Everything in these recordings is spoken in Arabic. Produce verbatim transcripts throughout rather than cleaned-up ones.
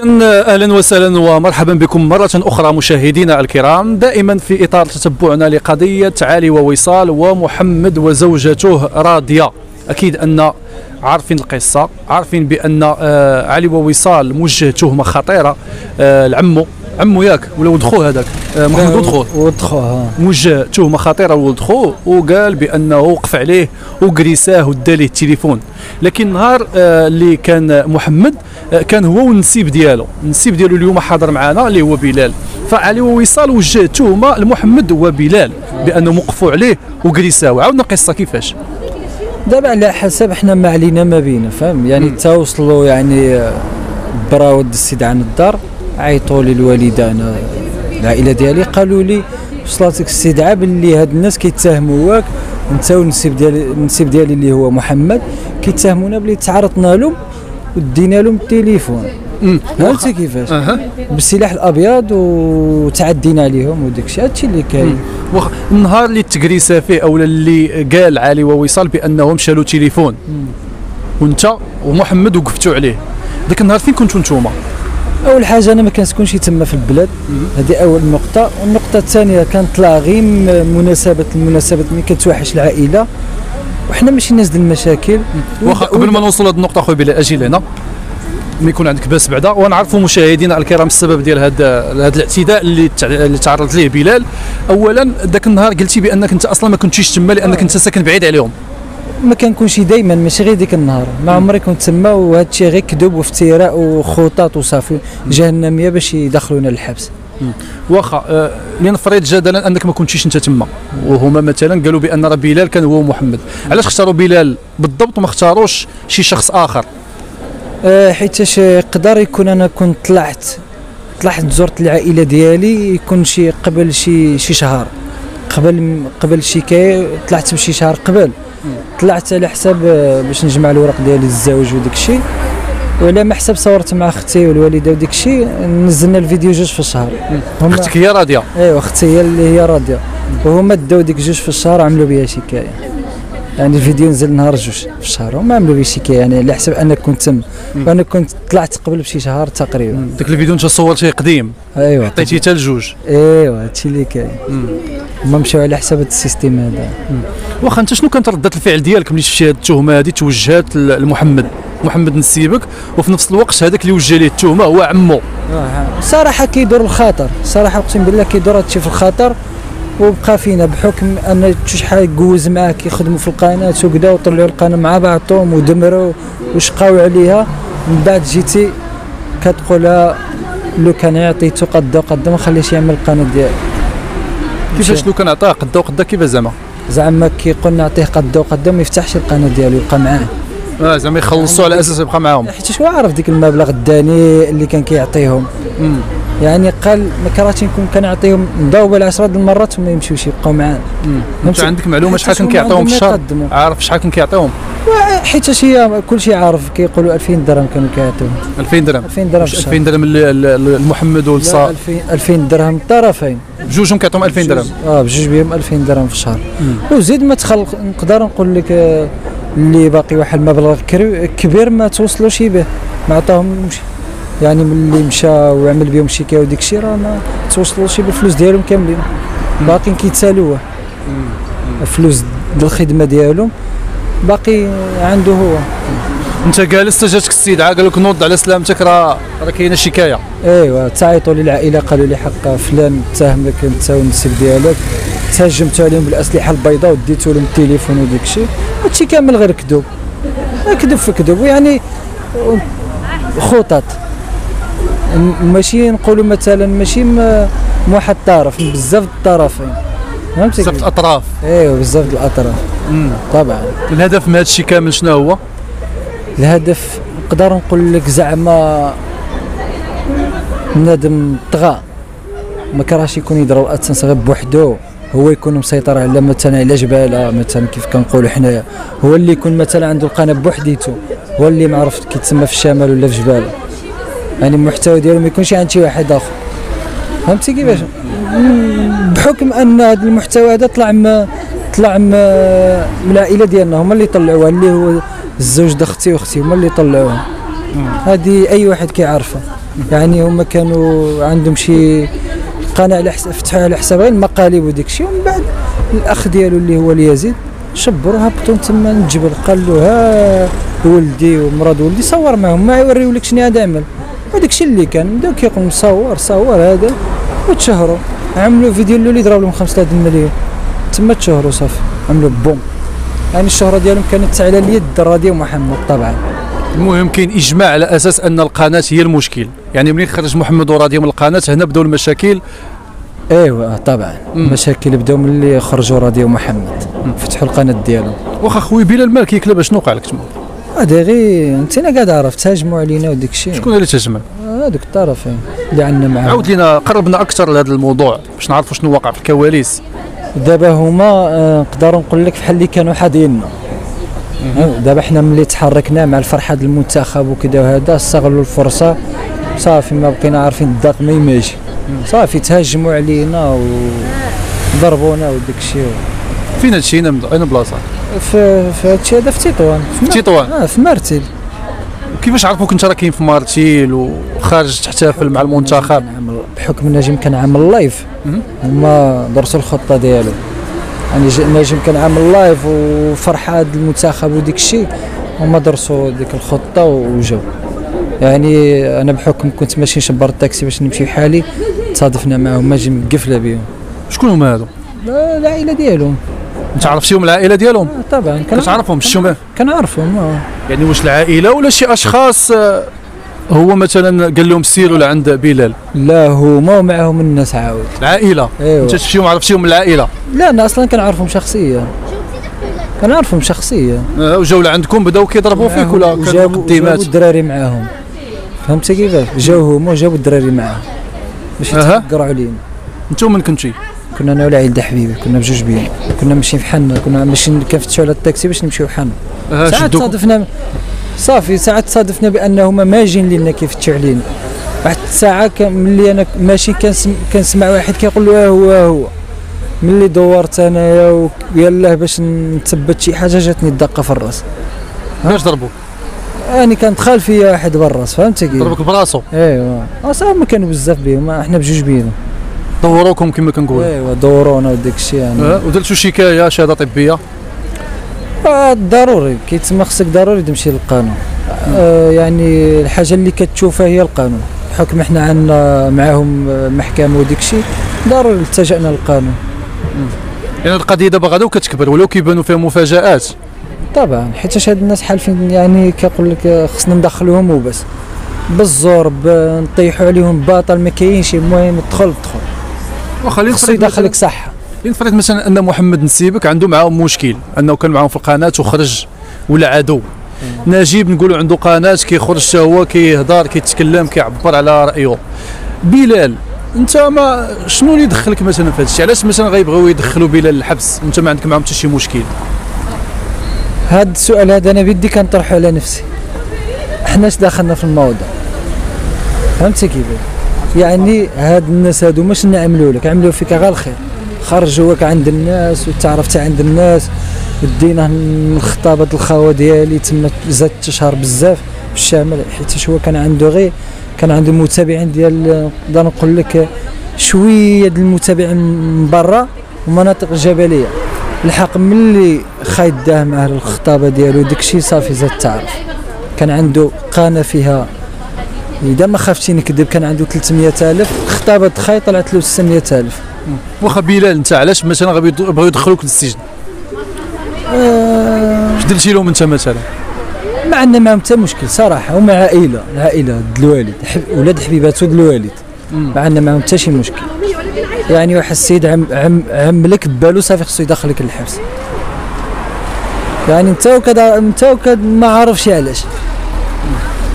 اهلا وسهلا ومرحبا بكم مره اخرى مشاهدينا الكرام، دائما في اطار تتبعنا لقضيه علي ووصال ومحمد وزوجته راضيه. اكيد ان عارفين القصه، عارفين بان علي ووصال موجه تهمه خطيره لعمو عمو ياك ولا ولد خوه، هذاك محمد ولد خوه ولد خوه موجه تهمه خطيره لولد خوه، وقال بانه وقف عليه وكريساه ودا ليه التليفون. لكن نهار اللي كان محمد كان هو والنسيب ديالو النسيب ديالو اليوم حاضر معنا اللي هو بلال، فعلي ووصال وجه تهمه لمحمد وبلال بانهم وقفوا عليه وكريساه. عاودنا القصه كيفاش دابا على حسب حنا ما علينا ما بينا، فاهم يعني تا وصلوا يعني براود السيد عن الدار، عيطوا لي الوالده انا العائله ديالي قالوا لي وصلاتك استدعاء باللي هاد الناس كيتهموك انت والنسيب ديالي النسيب ديالي اللي هو محمد كيتهمونا بلي تعرضنا لهم ودينا لهم التليفون. فهمتي كيفاش؟ أه. بالسلاح الابيض وتعدينا عليهم وداك الشيء، هادشي اللي كاين. وخ... النهار اللي تكريسا فيه اولا اللي قال علي ووصال بانهم شالوا تليفون وانت ومحمد وقفتوا عليه، ذاك النهار فين كنتوا نتوما؟ اول حاجه انا ما كنسكنش تما في البلاد، هذه اول نقطه. والنقطه الثانيه كنطلع غير مناسبه المناسبات ملي كتوحش العائله، وحنا ماشي ناس ديال المشاكل. واخا قبل ما نوصل لهاد النقطه خويا بلال اجي لهنا، ما يكون عندك باس بعدا، ونعرفوا مشاهدينا الكرام السبب ديال هذا هذا الاعتداء اللي اللي تعرض ليه بلال. اولا ذاك النهار قلتي بانك انت اصلا ما كنتيش تما لانك انت ساكن بعيد عليهم. ما كنكونش دائما، ماشي غير ديك النهار، ما عمري كنت تما، وهذا الشيء غير كذب وافتراء وخطط وصافي جهنميه باش يدخلونا للحبس. واخا لنفرض جدلا انك ما كنتيش انت تما وهما مثلا قالوا بان راه بلال كان هو محمد، علاش اختاروا بلال بالضبط وما اختاروش شي شخص اخر؟ أه حيت يقدر يكون انا كنت طلعت طلعت زرت العائله ديالي يكون شي قبل شي شي شهر، قبل قبل شي طلعت بشي شهر قبل، طلعت على حساب باش نجمع الورق ديالي الزواج وداك الشيء، وعلى ما حساب صورت مع اختي والوالده وداك الشيء، نزلنا الفيديو جوج في الشهر. اختك هي راضيه؟ ايوا اختي هي اللي هي راضيه، وهما داو ديك جوج في الشهر عملوا بها شكايه، يعني الفيديو نزل نهار جوج في الشهر وما عملوا بها شكايه، يعني على حساب انك كنت تم وانا كنت طلعت قبل بشي شهر تقريبا. داك الفيديو انت صورتيه قديم؟ ايوا حطيتيه حتى لجوج. ايوا هادشي اللي كاين، هما مشاو على حساب هذا السيستيم هذا. واخا انت شنو كانت ردة الفعل ديالك ملي شفتي هاد التهمه هادي توجهات لمحمد محمد نسيبك، وفي نفس الوقت هذاك اللي وجه ليه التهمه هو عمو؟ صراحه كيدور الخطر، صراحه اقسم بالله كيدور هادشي في الخطر، وبقى فينا بحكم ان شحال كوز معاه كيخدموا في القناه وكذا، وطلعوا القناه مع بعضهم ودمروا وشقاو عليها. من بعد جيتي كتقولها لو كان عطيتو قدا قدا ما خليش يعمل القناه ديالو. كيفاش لو كان عطاه قدا وقدا كيفاش زعما؟ زعما كيقول نعطيه قدا وقدا ما يفتحش القناه ديالو يبقى معاه. اه زعما يخلصوا على اساس يبقى معاهم، حيت شو عارف ديك المبلغ الدنيء اللي كان كيعطيهم. امم يعني قال ما كرهتش نكون كنعطيهم نضاوب على عشرة د المرات وما يمشيوش يبقاو معانا. انت عندك معلومه شحال كان كيعطيهم في الشهر؟ عارف شحال كان كيعطيهم؟ حيت هي كلشي عارف، كيقولوا ألفين درهم كانوا كيعطيهم. ألفين درهم؟ ألفين درهم ألفين درهم لمحمد ولصا؟ ألفين درهم الطرفين بجوجهم كيعطيهم ألفين درهم. اه بجوج بهم ألفين درهم في الشهر. وزيد ما تخلق نقدر نقول لك اللي باقي واحد المبلغ كبير ما توصلوش به، ما عطاهمش يعني ملي مشى وعمل بهم شيكايه وديك الشيء راه ما توصلوش بالفلوس ديالهم كاملين، باقيين كيتسالوه الفلوس ديال الخدمه ديالهم باقي عنده هو. انت جالس جاتك السيدعه قال لك نوض على سلامتك راه راه كاينه شكايه. ايوا تعيطوا للعائله قالوا لي حق فلان اتهمك انت والنسيب ديالك، تهجمتوا عليهم بالاسلحه البيضاء وديتوا لهم التليفون وديك الشيء، هادشي كامل غير كذب كذب في كذب، ويعني خطط ماشي نقولوا مثلا ماشي من واحد الطرف، بزاف الطرفين، فهمتي؟ بزاف الاطراف. ايوا بزاف الاطراف. امم طبعا الهدف من هذا الشيء كامل شنو هو؟ الهدف نقدر نقول لك زعما بنادم طغى ما كرهش يكون يضرب الاسنس غير بوحدو، هو يكون مسيطر على مثلا على جباله مثلا كيف كنقولوا حنايا، هو اللي يكون مثلا عنده القناه بوحديته، هو اللي ما عرفت كيتسمى في الشمال ولا في جباله، يعني المحتوى ديالو ما يكونش عند شي واحد اخر، فهمتي كيفاش؟ بحكم ان هذا المحتوى هذا طلع ما طلع من العائله ديالنا، هما اللي طلعوه، اللي هو الزوج د اختي واختي هما اللي طلعوها، هذه اي واحد كيعرفها. يعني هما كانوا عندهم شي قناه على حساب، فتحوها على حساب غير المقالب وداك الشيء، ومن بعد الاخ ديالو اللي هو اليزيد شبروا هبطوا تما للجبل. قال له ها ولدي ومرض ولدي صور معهم، ما يوريولك شنو هذا عمل، وداك الشيء اللي كان بداو كيقولوا صور صور هذا، وتشهروا عملوا فيديو لوليد ضرب لهم خمسة مليون تما تشهروا صافي، عملوا بوم. يعني الشهره ديالهم كانت على اليد الراديو ومحمد طبعا. المهم كاين اجماع على اساس ان القناه هي المشكل، يعني منين خرج محمد وراديو من القناه هنا بداو المشاكل. ايوا طبعا المشاكل بداو ملي خرجوا راديو محمد، فتحوا القناه ديالهم. واخا خويا بلال المال كيكلب، شنو وقع لك تما؟ هذا غير انت انا قاعد عرفت، تهاجموا علينا وداك الشيء. شكون اللي تهاجم؟ هذوك الطرفين اللي عندنا معاهم. عاود لينا، قربنا اكثر لهذا الموضوع باش نعرفوا شنو وقع في الكواليس. دابا هما نقدروا نقول لك بحال اللي كانوا حاضيننا. دابا حنا ملي تحركنا مع الفرحه ديال المنتخب وكذا وهذا، استغلوا الفرصه صافي، ما بقينا عارفين الضغط ما يماجي صافي، تهاجموا علينا وضربونا وداك الشيء. فين هذا الشيء؟ اين بلاصه؟ في في هذا الشيء هذا في تطوان. في تطوان؟ اه في مارتيل. كيفاش عرفوك انت راه كاين في مارتيل وخارج تحتفل مع المنتخب؟ بحكم النجم كان عامل لايف، هما درسوا الخطه ديالو. يعني النجم كان عامل لايف وفرحه المنتخب وديك الشيء، هما درسوا ديك الخطه وجاو. يعني انا بحكم كنت ماشي نشبر التاكسي باش نمشي بحالي، تصادفنا معهم، ما جي مقفله بهم. شكون هما هادو؟ العائله ديالهم. تعرف شيهم العائله ديالهم؟ آه طبعا كنعرفهم. شتو كنعرفهم؟ اه يعني واش العائله ولا شي اشخاص؟ آه هو مثلا قال لهم سيروا لعند بلال؟ لا هما ومعهم الناس عاود العائله. ايوا انت شفتيهم عرفتيهم العائله؟ لا انا اصلا كنعرفهم شخصيا، كنعرفهم شخصيا. آه وجاو لعندكم بداو كيضربوا فيك ولا كانوا مقدمات؟ جاو الدراري معاهم، فهمت كيفاش؟ جاو هما وجابوا الدراري معاهم باش يتفكروا علينا. انتم من كنتي؟ كنا انا والعائله حبيبي، كنا بجوج بينا، كنا ماشيين بحالنا، كنا ماشيين كنفتشوا على التاكسي باش نمشيو بحالنا. ساعات تصادفنا صافي، ساعات تصادفنا بانهما ماجين لينا كيفتشوا علينا. واحد الساعه ملي انا ماشي كنسمع كنسمع واحد كيقول له هو هو، ملي دورت انايا يلاه باش نثبت شي حاجه جاتني الدقه في الراس. باش ضربوك؟ يعني كان دخل فيا واحد بالراس، فهمت كيف؟ ضربك براسو؟ ايوا اصاحبي ما كانوا بزاف بهم، حنا بجوج بينا. دوروكم كما كنقولوا؟ ايوا دورونا وداك الشيء. يعني أه ودرتوا شكايه شهاده طبيه؟ آه ضروري كيتسمى، خصك ضروري تمشي للقانون. آه يعني الحاجه اللي كتشوفها هي القانون، بحكم حنا عندنا معاهم محكمه وداك الشيء، ضروري التجأنا للقانون. يعني القضيه دابا غدا وكتكبر ولاو كيبانوا فيها مفاجآت. طبعا حيت هاد الناس حالفين، يعني كيقول لك خصنا ندخلوهم وبس، بالزور نطيحوا عليهم باطل ما كاينش، المهم تدخل تدخل. واخا اللي خصو يدخلك صحه. نفرض مثلا ان محمد نسيبك عنده معاهم مشكل، انه كان معاهم في القناه وخرج ولا عدو. نجيب نقولوا عنده قناه كيخرج حتى هو كيهضر كيتكلم كيعبر على رايه. بلال انت ما شنو اللي دخلك مثلا في هذا الشيء؟ علاش مثلا غيبغيو يدخلوا بلال الحبس وانت ما عندك معاهم حتى شي مشكل؟ هاد السؤال هذا انا بيدي كنطرحه على نفسي، حنا اش دخلنا في الموضوع؟ فهمتي كيفاش؟ يعني هاد الناس هادو ما شنو عملوا لك؟ عملوا فيك غير الخير، خرجوك عند الناس وتعرفت عند الناس، ودينا من خطابه الخوه ديالي تما زاد التشهر بزاف بالشامل، حيت هو كان عنده غير كان عنده متابعين ديال، نقدر نقول لك شويه ديال المتابعين من برا ومناطق الجبليه. الحق ملي خايداه مع الخطابه ديالو داكشي صافي زاد تعرف، كان عنده قناه فيها إذا ما خافتي نكذب كان عنده ثلاثمية ألف، خطابة خاي طلعت له ستمية ألف. واخا بلال أنت علاش مثلا بغاو يدخلوك للسجن؟ أه واش درتي لهم أنت مثلا؟ ما عندنا معاهم حتى مشكل صراحة، هما عائلة، العائلة د الوالد، ولاد حبيباتو د الوالد، ما عندنا معاهم حتى شي مشكل. يعني واحد السيد عم عم عملك ببالو صافي خصو يدخلك للحبس. يعني أنت وكذا أنت وكذا ما عارفش علاش.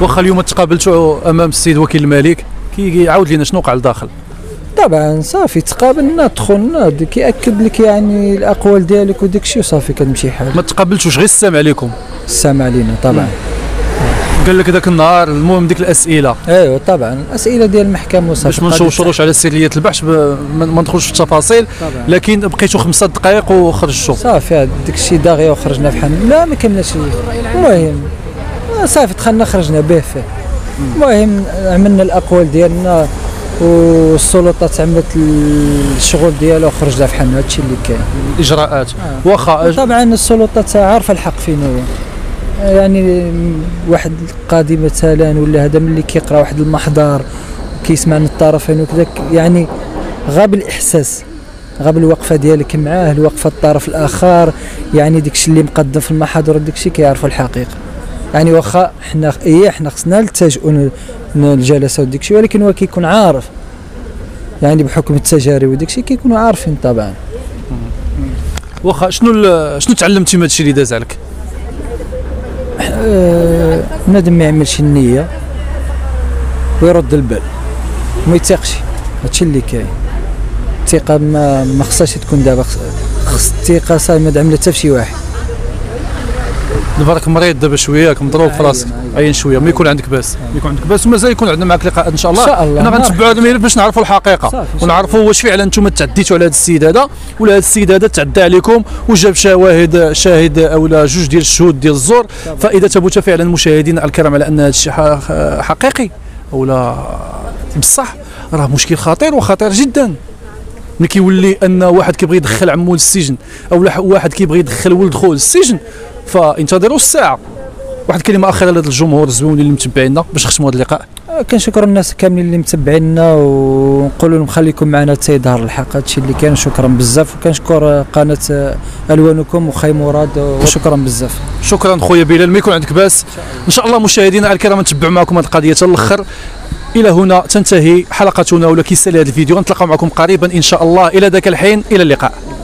واخا اليوم تقابلتوا امام السيد وكيل الملك، كيعاود لنا شنو وقع لداخل؟ طبعا صافي تقابلنا دخلنا، كيأكد لك يعني الاقوال ديالك وداك الشيء وصافي كتمشي حالك. ما تقابلتوش غير السلام عليكم؟ السلام علينا طبعا. قال لك ذاك النهار المهم ديك الاسئله؟ ايوا طبعا الاسئله ديال المحكمه وصافي، باش ما نشوشروش على سريه البحث ما ندخلوش في التفاصيل، لكن بقيتوا خمسه دقائق وخرجتوا صافي داك الشيء داغيه وخرجنا بحال لا ما كملناش. المهم صافي دخلنا خرجنا به فيه، المهم عملنا الاقوال ديالنا والسلطات عملت الشغل ديالها وخرجنا فحال هادشي اللي كاين الاجراءات. آه. واخا طبعا السلطات عارفه الحق فين هو، يعني واحد القاضي مثلا ولا هذا ملي كيقرا واحد المحضر كيسمع من الطرفين وكذا، يعني غاب الاحساس، غاب الوقفه ديالك معاه، الوقفه الطرف الاخر، يعني داكشي اللي مقدم في المحاضر داكشي كيعرفوا الحقيقه. يعني واخا حنا ايه حنا خصنا نلتجؤوا للجلسه وداكشي، ولكن هو كيكون عارف، يعني بحكم التجارب وداكشي كيكونوا عارفين طبعا. واخا شنو شنو تعلمتي من هادشي اللي داز عليك؟ أه بنادم ما يعملش النيه ويرد البال، ما يتيقش، هادشي اللي كاين. الثقه ما ما خصهاش تكون دابا، خص الثقه صايمه دعملها حتى في شي واحد. دابا راك مريض دابا شويه، راك مضروب في راسك، عين شويه ما يكون عندك باس، ما يكون عندك باس ومازال يكون عندنا معك لقاءات ان شاء الله. حنا غنتبعوا هذا الملف باش نعرفوا الحقيقه ونعرفوا واش فعلا انتم تعديتوا على هذا السيد هذا ولا هذا السيد هذا تعدى عليكم وجاب شواهد، شاهد اولا جوج ديال الشهود ديال الزور. فاذا ثبت فعلا مشاهدينا الكرام على ان هذا الشيء حقيقي اولا بصح، راه مشكل خطير وخطير جدا. ملي كيولي ان واحد كيبغي يدخل عمو للسجن او واحد كيبغي يدخل ولدخو للسجن، فانتظروا الساعه. واحد الكلمه اخيره للجمهور الزوين اللي متبعينا باش نختموا هذا اللقاء. كنشكر الناس كاملين اللي متبعينا ونقول لهم خليكم معنا حتى يظهر الحق، هادشي اللي كان. شكرا بزاف، وكنشكر قناه الوانكم وخاي مراد، وشكرا بزاف. شكرا خويا بلال، ما يكون عندك باس ان شاء الله. مشاهدينا الكرام نتبعوا معكم هذه القضيه حتى الاخر. الى هنا تنتهي حلقتنا ولا كيسالي هذا الفيديو، نتلاقاو معكم قريبا ان شاء الله. الى ذاك الحين الى اللقاء.